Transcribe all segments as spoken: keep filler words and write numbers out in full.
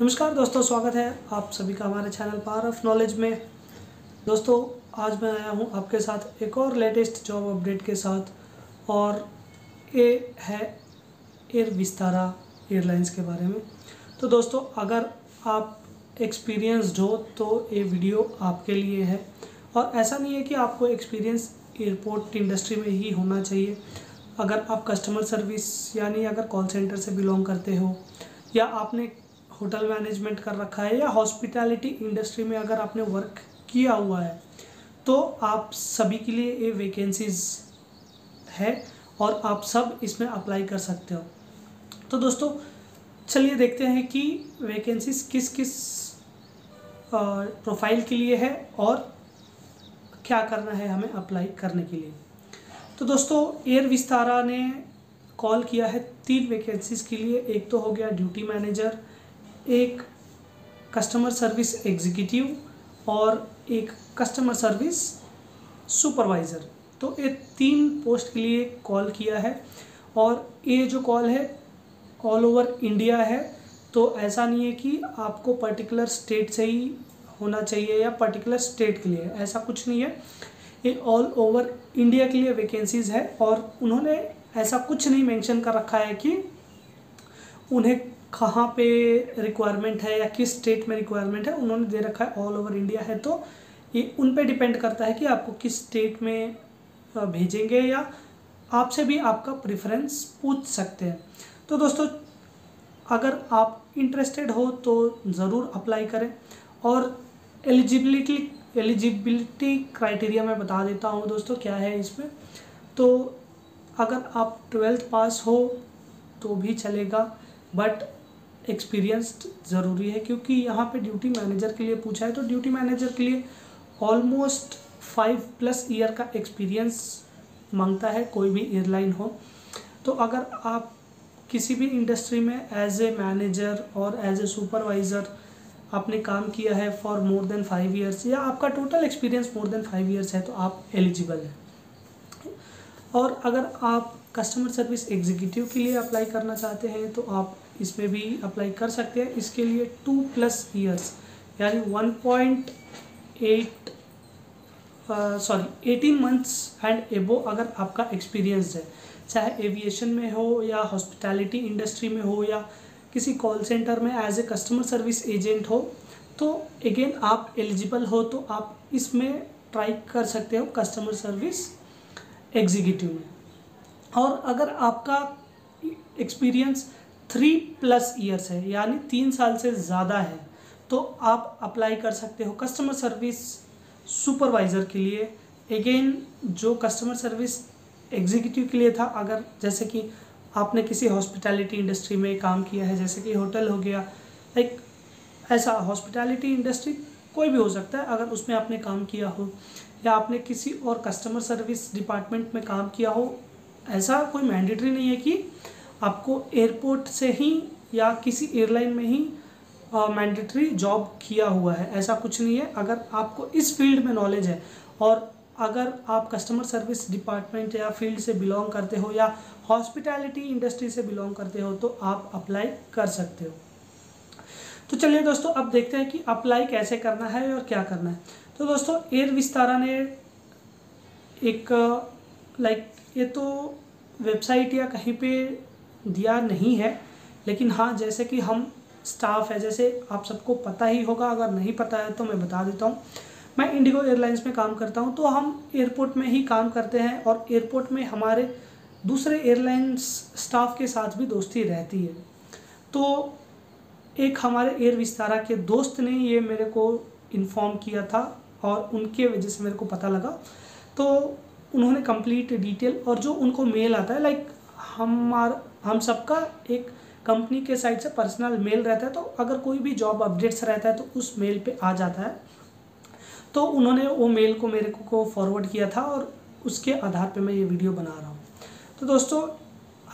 नमस्कार दोस्तों, स्वागत है आप सभी का हमारे चैनल पावर ऑफ नॉलेज में। दोस्तों आज मैं आया हूं आपके साथ एक और लेटेस्ट जॉब अपडेट के साथ, और ये है एयर विस्तारा एयरलाइंस के बारे में। तो दोस्तों अगर आप एक्सपीरियंस्ड हो तो ये वीडियो आपके लिए है, और ऐसा नहीं है कि आपको एक्सपीरियंस एयरपोर्ट इंडस्ट्री में ही होना चाहिए। अगर आप कस्टमर सर्विस यानी अगर कॉल सेंटर से बिलोंग करते हो, या आपने होटल मैनेजमेंट कर रखा है, या हॉस्पिटैलिटी इंडस्ट्री में अगर आपने वर्क किया हुआ है, तो आप सभी के लिए ये वैकेंसीज है और आप सब इसमें अप्लाई कर सकते हो। तो दोस्तों चलिए देखते हैं कि वैकेंसीज किस किस प्रोफाइल के लिए है और क्या करना है हमें अप्लाई करने के लिए। तो दोस्तों एयर विस्तारा ने कॉल किया है तीन वैकेंसीज के लिए। एक तो हो गया ड्यूटी मैनेजर, एक कस्टमर सर्विस एग्जीक्यूटिव और एक कस्टमर सर्विस सुपरवाइज़र। तो ये तीन पोस्ट के लिए कॉल किया है, और ये जो कॉल है ऑल ओवर इंडिया है। तो ऐसा नहीं है कि आपको पर्टिकुलर स्टेट से ही होना चाहिए या पर्टिकुलर स्टेट के लिए, ऐसा कुछ नहीं है। ये ऑल ओवर इंडिया के लिए वैकेंसीज़ है, और उन्होंने ऐसा कुछ नहीं मेंशन कर रखा है कि उन्हें कहाँ पे रिक्वायरमेंट है या किस स्टेट में रिक्वायरमेंट है। उन्होंने दे रखा है ऑल ओवर इंडिया है, तो ये उन पे डिपेंड करता है कि आपको किस स्टेट में भेजेंगे, या आपसे भी आपका प्रेफरेंस पूछ सकते हैं। तो दोस्तों अगर आप इंटरेस्टेड हो तो ज़रूर अप्लाई करें। और एलिजिबिलिटी एलिजिबिलिटी क्राइटेरिया मैं बता देता हूँ दोस्तों क्या है इसमें। तो अगर आप ट्वेल्थ पास हो तो भी चलेगा, बट एक्सपीरियंस्ड ज़रूरी है, क्योंकि यहाँ पे ड्यूटी मैनेजर के लिए पूछा है। तो ड्यूटी मैनेजर के लिए ऑलमोस्ट फाइव प्लस ईयर का एक्सपीरियंस मांगता है, कोई भी एयरलाइन हो। तो अगर आप किसी भी इंडस्ट्री में एज ए मैनेजर और एज ए सुपरवाइज़र आपने काम किया है for more than five years, या आपका total experience more than five years है, तो आप एलिजिबल हैं। और अगर आप कस्टमर सर्विस एग्जीक्यूटिव के लिए अप्लाई करना चाहते हैं तो आप इसमें भी अप्लाई कर सकते हैं। इसके लिए टू प्लस ईयर्स यानी one point eight sorry eighteen months and above अगर आपका एक्सपीरियंस है, चाहे एविएशन में हो या हॉस्पिटैलिटी इंडस्ट्री में हो या किसी कॉल सेंटर में as a customer service agent हो, तो अगेन आप एलिजिबल हो। तो आप इसमें ट्राई कर सकते हो कस्टमर सर्विस एग्जीक्यूटिव में। और अगर आपका एक्सपीरियंस थ्री प्लस ईयर्स है यानी तीन साल से ज़्यादा है, तो आप अप्लाई कर सकते हो कस्टमर सर्विस सुपरवाइज़र के लिए। अगेन जो कस्टमर सर्विस एग्जीक्यूटिव के लिए था, अगर जैसे कि आपने किसी हॉस्पिटैलिटी इंडस्ट्री में काम किया है, जैसे कि होटल हो गया, एक ऐसा हॉस्पिटैलिटी इंडस्ट्री कोई भी हो सकता है, अगर उसमें आपने काम किया हो या आपने किसी और कस्टमर सर्विस डिपार्टमेंट में काम किया हो, ऐसा कोई मैंडेटरी नहीं है कि आपको एयरपोर्ट से ही या किसी एयरलाइन में ही मैंडेटरी जॉब किया हुआ है, ऐसा कुछ नहीं है। अगर आपको इस फील्ड में नॉलेज है और अगर आप कस्टमर सर्विस डिपार्टमेंट या फील्ड से बिलोंग करते हो या हॉस्पिटैलिटी इंडस्ट्री से बिलोंग करते हो, तो आप अप्लाई कर सकते हो। तो चलिए दोस्तों अब देखते हैं कि अप्लाई कैसे करना है और क्या करना है। तो दोस्तों एयर विस्तारा ने एक लाइक ये तो वेबसाइट या कहीं पे दिया नहीं है, लेकिन हाँ जैसे कि हम स्टाफ है, जैसे आप सबको पता ही होगा, अगर नहीं पता है तो मैं बता देता हूँ। मैं इंडिगो एयरलाइंस में काम करता हूँ, तो हम एयरपोर्ट में ही काम करते हैं, और एयरपोर्ट में हमारे दूसरे एयरलाइंस स्टाफ के साथ भी दोस्ती रहती है। तो एक हमारे एयर विस्तारा के दोस्त ने ये मेरे को इन्फॉर्म किया था, और उनके वजह से मेरे को पता लगा। तो उन्होंने कंप्लीट डिटेल और जो उनको मेल आता है, लाइक हमार हम सबका एक कंपनी के साइड से पर्सनल मेल रहता है, तो अगर कोई भी जॉब अपडेट्स रहता है तो उस मेल पे आ जाता है। तो उन्होंने वो मेल को मेरे को फॉरवर्ड किया था, और उसके आधार पे मैं ये वीडियो बना रहा हूँ। तो दोस्तों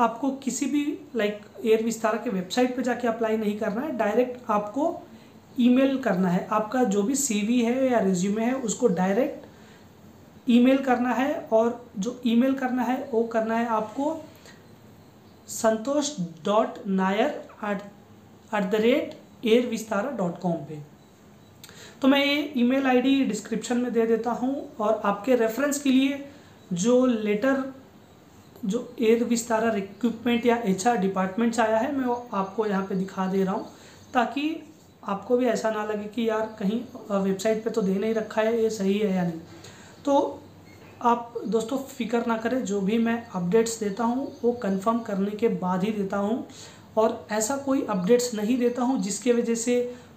आपको किसी भी लाइक एयर विस्तारा के वेबसाइट पे जाके अप्लाई नहीं करना है, डायरेक्ट आपको ईमेल करना है। आपका जो भी सीवी है या रिज्यूमे है उसको डायरेक्ट ईमेल करना है, और जो ईमेल करना है वो करना है आपको Santosh dot Nair at at the rate air Vistara dot com पर। तो मैं ये ईमेल आईडी डिस्क्रिप्शन में दे देता हूँ और आपके रेफरेंस के लिए जो लेटर जो एयर विस्तारा रिक्रूटमेंट या एचआर डिपार्टमेंट से आया है मैं वो आपको यहाँ पे दिखा दे रहा हूँ, ताकि आपको भी ऐसा ना लगे कि यार कहीं वेबसाइट पे तो दे नहीं रखा है, ये सही है या नहीं। तो आप दोस्तों फिक्र ना करें, जो भी मैं अपडेट्स देता हूँ वो कंफर्म करने के बाद ही देता हूँ और ऐसा कोई अपडेट्स नहीं देता हूँ जिसके वजह से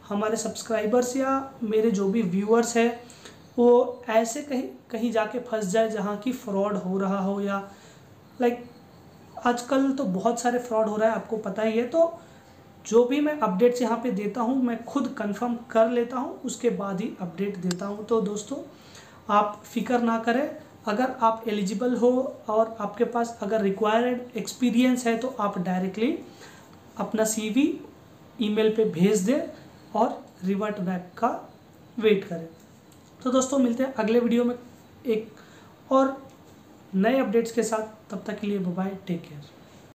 हमारे सब्सक्राइबर्स या मेरे जो भी व्यूअर्स हैं वो ऐसे कहीं कहीं जाके फंस जाए जहाँ की फ्रॉड हो रहा हो या लाइक like, आजकल तो बहुत सारे फ्रॉड हो रहा है, आपको पता ही है। तो जो भी मैं अपडेट्स यहाँ पे देता हूँ मैं खुद कंफर्म कर लेता हूँ, उसके बाद ही अपडेट देता हूँ। तो दोस्तों आप फिक्र ना करें, अगर आप एलिजिबल हो और आपके पास अगर रिक्वायर्ड एक्सपीरियंस है तो आप डायरेक्टली अपना सीवी ईमेल पे भेज दें और रिवर्ट बैक का वेट करें। तो दोस्तों मिलते हैं अगले वीडियो में एक और नए अपडेट्स के साथ, तब तक के लिए बाय बाय, टेक केयर।